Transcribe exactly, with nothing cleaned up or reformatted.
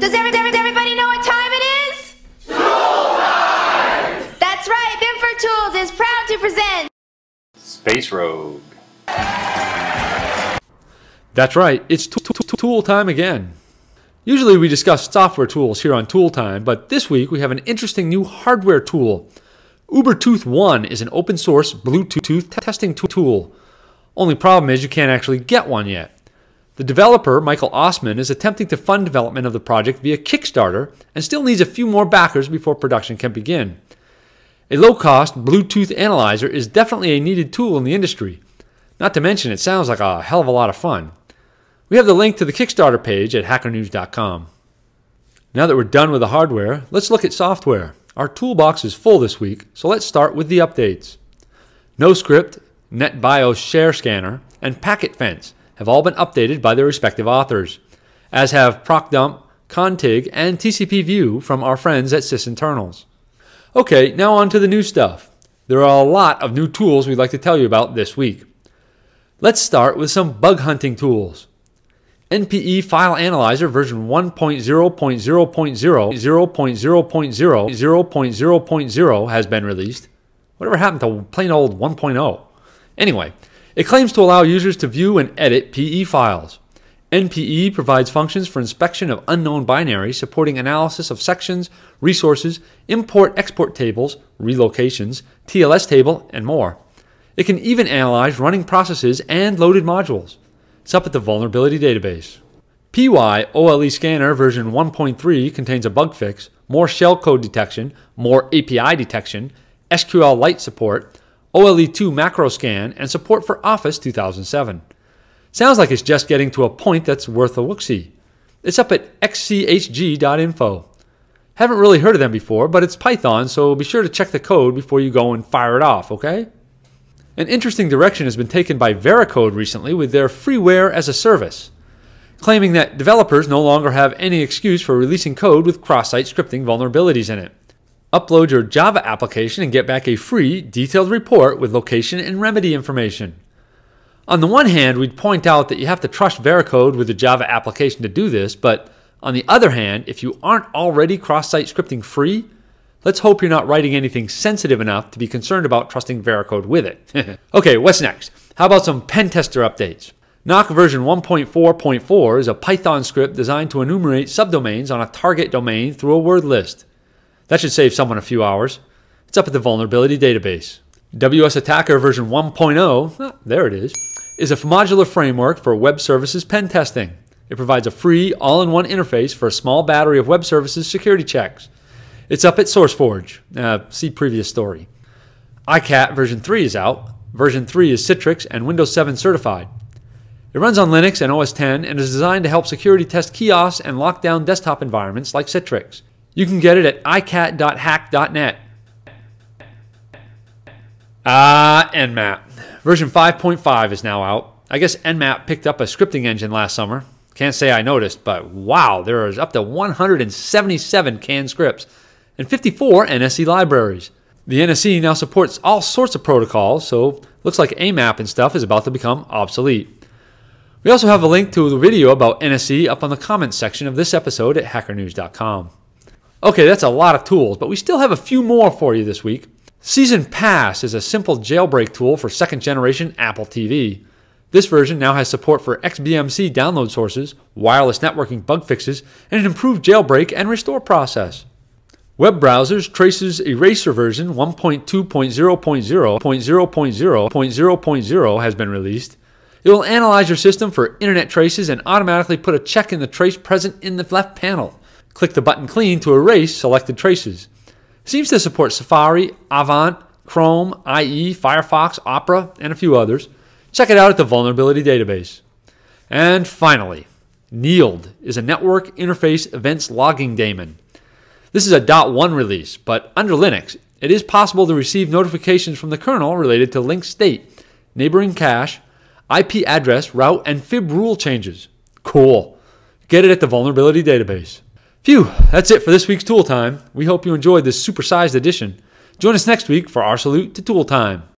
Does every, does everybody know what time it is? Tool time! That's right, Binford Tools is proud to present Space Rogue. That's right, it's Tool Time again. Usually we discuss software tools here on Tool Time, but this week we have an interesting new hardware tool. Ubertooth One is an open source Bluetooth testing tool. Only problem is you can't actually get one yet. The developer, Michael Osman, is attempting to fund development of the project via Kickstarter and still needs a few more backers before production can begin. A low-cost Bluetooth analyzer is definitely a needed tool in the industry. Not to mention, it sounds like a hell of a lot of fun. We have the link to the Kickstarter page at hacker news dot com. Now that we're done with the hardware, let's look at software. Our toolbox is full this week, so let's start with the updates. NoScript, Netbios Share Scanner, and PacketFence have all been updated by their respective authors, as have ProcDump, Contig, and T C P View from our friends at SysInternals. Okay, now on to the new stuff. There are a lot of new tools we'd like to tell you about this week. Let's start with some bug hunting tools. N P E File Analyzer version one point zero point zero point zero point zero point zero point zero point zero point zero point zero has been released. Whatever happened to plain old one point oh? Anyway, it claims to allow users to view and edit P E files. N P E provides functions for inspection of unknown binaries, supporting analysis of sections, resources, import-export tables, relocations, T L S table, and more. It can even analyze running processes and loaded modules. It's up at the vulnerability database. pyOLE Scanner version one point three contains a bug fix, more shellcode detection, more A P I detection, SQLite support, O L E two Macro Scan, and support for Office two thousand seven. Sounds like it's just getting to a point that's worth a look-see. It's up at x c h g dot info. Haven't really heard of them before, but it's Python, so be sure to check the code before you go and fire it off, okay? An interesting direction has been taken by Veracode recently with their Freeware as a Service, claiming that developers no longer have any excuse for releasing code with cross-site scripting vulnerabilities in it. Upload your Java application and get back a free, detailed report with location and remedy information. On the one hand, we'd point out that you have to trust Veracode with the Java application to do this, but on the other hand, if you aren't already cross-site scripting free, let's hope you're not writing anything sensitive enough to be concerned about trusting Veracode with it. Okay, what's next? How about some pen tester updates? Knock version one point four point four is a Python script designed to enumerate subdomains on a target domain through a word list. That should save someone a few hours. It's up at the vulnerability database. W S Attacker version one point oh, ah, there it is, is a modular framework for web services pen testing. It provides a free, all-in-one interface for a small battery of web services security checks. It's up at SourceForge. Uh, see previous story. iCat version three is out. Version three is Citrix and Windows seven certified. It runs on Linux and O S X and is designed to help security test kiosks and lock down desktop environments like Citrix. You can get it at i cat dot hack dot net. Ah, N map. Version five point five is now out. I guess N map picked up a scripting engine last summer. Can't say I noticed, but wow, there is up to one hundred seventy-seven canned scripts and fifty-four N S E libraries. The N S E now supports all sorts of protocols, so looks like A map and stuff is about to become obsolete. We also have a link to the video about N S E up on the comments section of this episode at hacker news dot com. Okay, that's a lot of tools, but we still have a few more for you this week. Seas zero Pass is a simple jailbreak tool for second-generation Apple T V. This version now has support for X B M C download sources, wireless networking bug fixes, and an improved jailbreak and restore process. Web browsers Trace's Eraser version one point two point zero point zero point zero point zero point zero has been released. It will analyze your system for internet traces and automatically put a check in the trace present in the left panel. Click the button Clean to erase selected traces. It seems to support Safari, Avant, Chrome, I E, Firefox, Opera, and a few others. Check it out at the vulnerability database. And finally, N E E L D is a network interface events logging daemon. This is a dot one release, but under Linux, it is possible to receive notifications from the kernel related to link state, neighboring cache, I P address, route, and fib rule changes. Cool. Get it at the vulnerability database. Phew, that's it for this week's Tool Time. We hope you enjoyed this supersized edition. Join us next week for our salute to Tool Time.